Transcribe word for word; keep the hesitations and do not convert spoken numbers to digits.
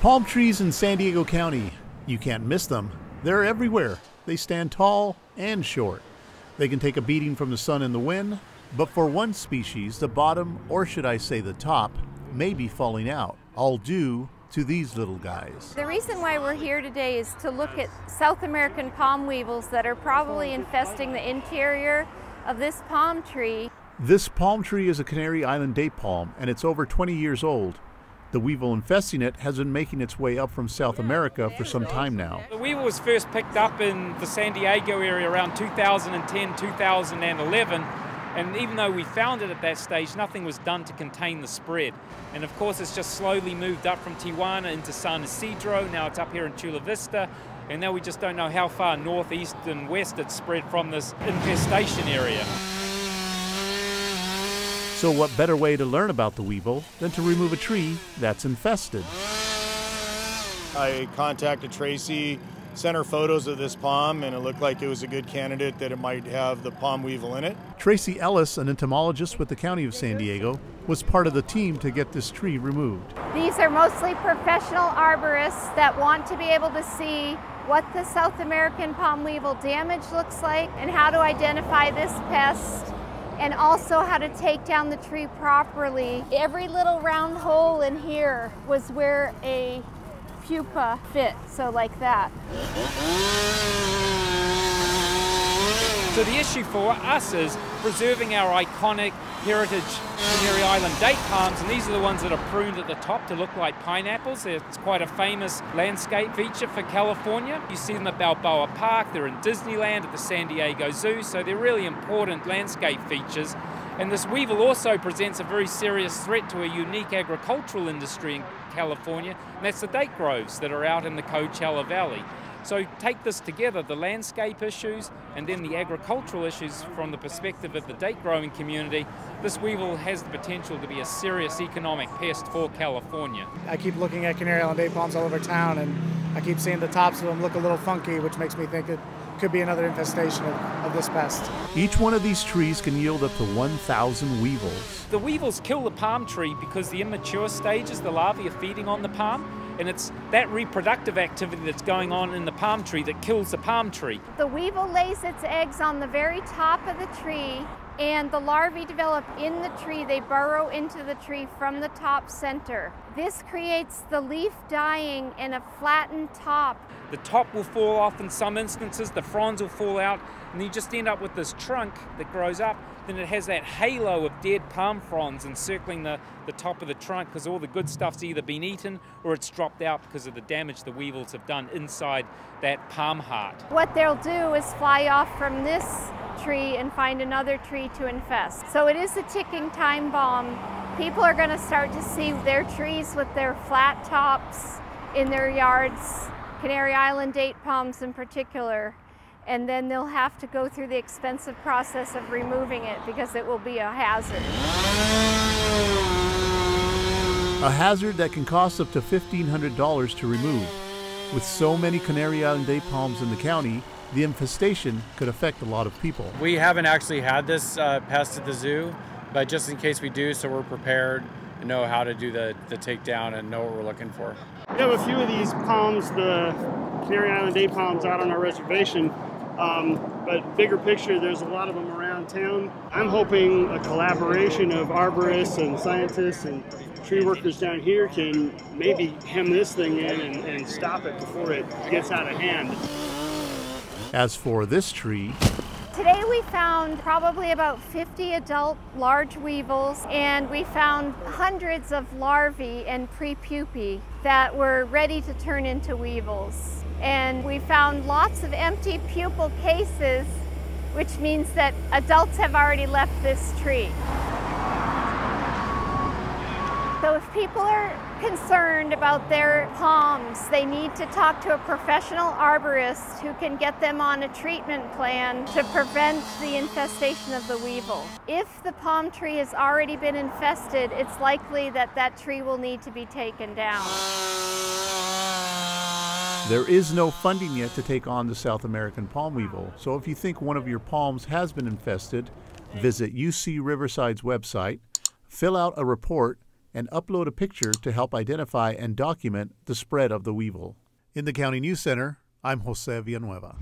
Palm trees in San Diego County. You can't miss them. They're everywhere. They stand tall and short. They can take a beating from the sun and the wind, but for one species, the bottom, or should I say the top, may be falling out, all due to these little guys. The reason why we're here today is to look at South American palm weevils that are probably infesting the interior of this palm tree. This palm tree is a Canary Island date palm, and it's over twenty years old. The weevil infesting it has been making its way up from South America for some time now. The weevil was first picked up in the San Diego area around two thousand ten, two thousand eleven, and even though we found it at that stage, nothing was done to contain the spread. And of course, it's just slowly moved up from Tijuana into San Isidro, now it's up here in Chula Vista, and now we just don't know how far north, east and west it's spread from this infestation area. So what better way to learn about the weevil than to remove a tree that's infested? I contacted Tracy, sent her photos of this palm, and it looked like it was a good candidate that it might have the palm weevil in it. Tracy Ellis, an entomologist with the County of San Diego, was part of the team to get this tree removed. These are mostly professional arborists that want to be able to see what the South American palm weevil damage looks like and how to identify this pest, and also how to take down the tree properly. Every little round hole in here was where a pupa fit, so like that. So the issue for us is preserving our iconic heritage Canary Island date palms, and these are the ones that are pruned at the top to look like pineapples. It's quite a famous landscape feature for California. You see them at Balboa Park, they're in Disneyland, at the San Diego Zoo, so they're really important landscape features. And this weevil also presents a very serious threat to a unique agricultural industry in California, and that's the date groves that are out in the Coachella Valley. So take this together, the landscape issues and then the agricultural issues from the perspective of the date growing community, this weevil has the potential to be a serious economic pest for California. I keep looking at Canary Island date palms all over town, and I keep seeing the tops of them look a little funky, which makes me think it could be another infestation of, of this pest. Each one of these trees can yield up to one thousand weevils. The weevils kill the palm tree because the immature stages, the larvae are feeding on the palm, and it's that reproductive activity that's going on in the palm tree that kills the palm tree. The weevil lays its eggs on the very top of the tree, and the larvae develop in the tree. They burrow into the tree from the top center. This creates the leaf dying and a flattened top. The top will fall off in some instances, the fronds will fall out, and you just end up with this trunk that grows up. Then it has that halo of dead palm fronds encircling the, the top of the trunk because all the good stuff's either been eaten or it's dropped out because of the damage the weevils have done inside that palm heart. What they'll do is fly off from this tree and find another tree to infest. So it is a ticking time bomb. People are going to start to see their trees with their flat tops in their yards, Canary Island date palms in particular, and then they'll have to go through the expensive process of removing it because it will be a hazard. A hazard that can cost up to fifteen hundred dollars to remove. With so many Canary Island date palms in the county, the infestation could affect a lot of people. We haven't actually had this uh, pest at the zoo, but just in case we do, so we're prepared and know how to do the, the takedown and know what we're looking for. We have a few of these palms, the Canary Island date palms, out on our reservation, um, but bigger picture, there's a lot of them around town. I'm hoping a collaboration of arborists and scientists and tree workers down here can maybe hem this thing in and, and stop it before it gets out of hand. As for this tree, today we found probably about fifty adult large weevils, and we found hundreds of larvae and prepupae that were ready to turn into weevils. And we found lots of empty pupal cases, which means that adults have already left this tree. So if people are concerned about their palms, they need to talk to a professional arborist who can get them on a treatment plan to prevent the infestation of the weevil. If the palm tree has already been infested, it's likely that that tree will need to be taken down. There is no funding yet to take on the South American palm weevil, so if you think one of your palms has been infested, visit U C Riverside's website, fill out a report, and upload a picture to help identify and document the spread of the weevil. In the County News Center, I'm Jose Villanueva.